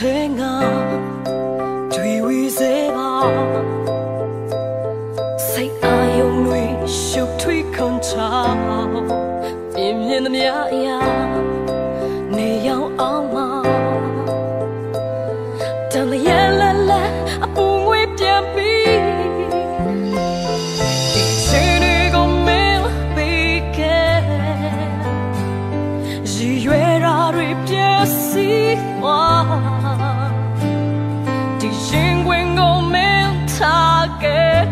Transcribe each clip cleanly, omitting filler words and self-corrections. thế ngang thủy uy dễ bao say ai ông nuôi siêu thủy con trao tìm nhân nhã ya này yêu ao mau tâm là ye la la apu nguy tiêm bi xin đi cùng mình bị kẹt gì về ra rồi biết gì mà xin quên ngô miếng tha kê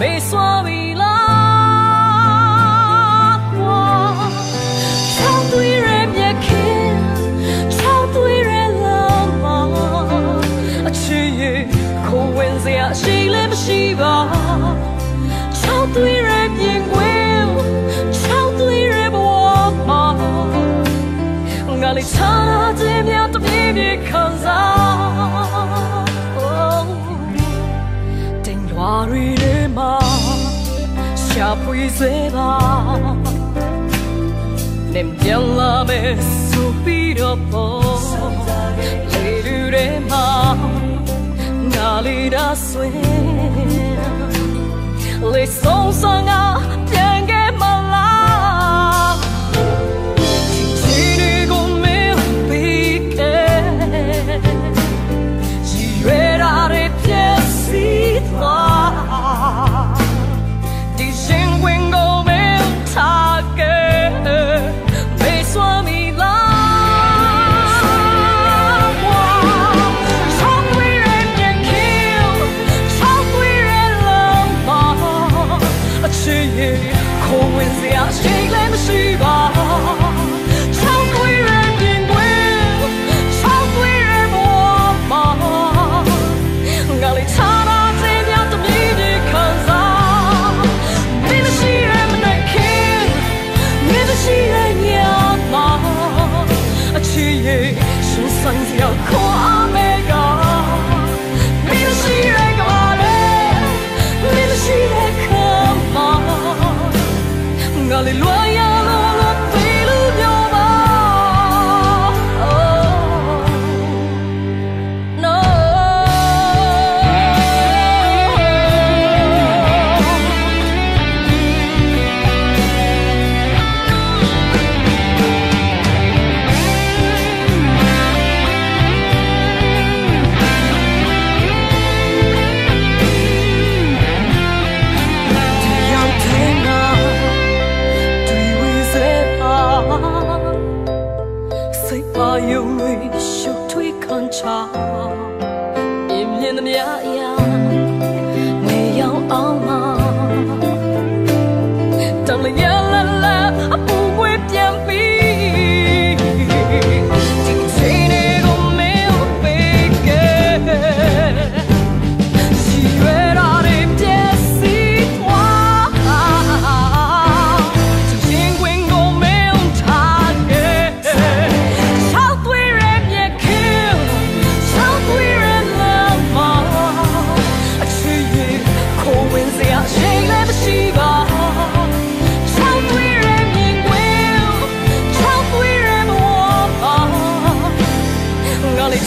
mê xóa vì lá hoa sao tuy rèm nhẹ kia sao tuy rèm là mà chỉ không quên gì ạ chỉ lên chỉ vào sao tuy rèm nhẹ quên sao tuy rèm hoa mà ngã lì cha tìm nhau tập đi đi khăn ra Hari dema, siapui zeba, nem jalla me supiro po. Hari dema, nalida swe, le song sanga piange mala. Chini gome pike, jiwera re piesita.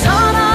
It's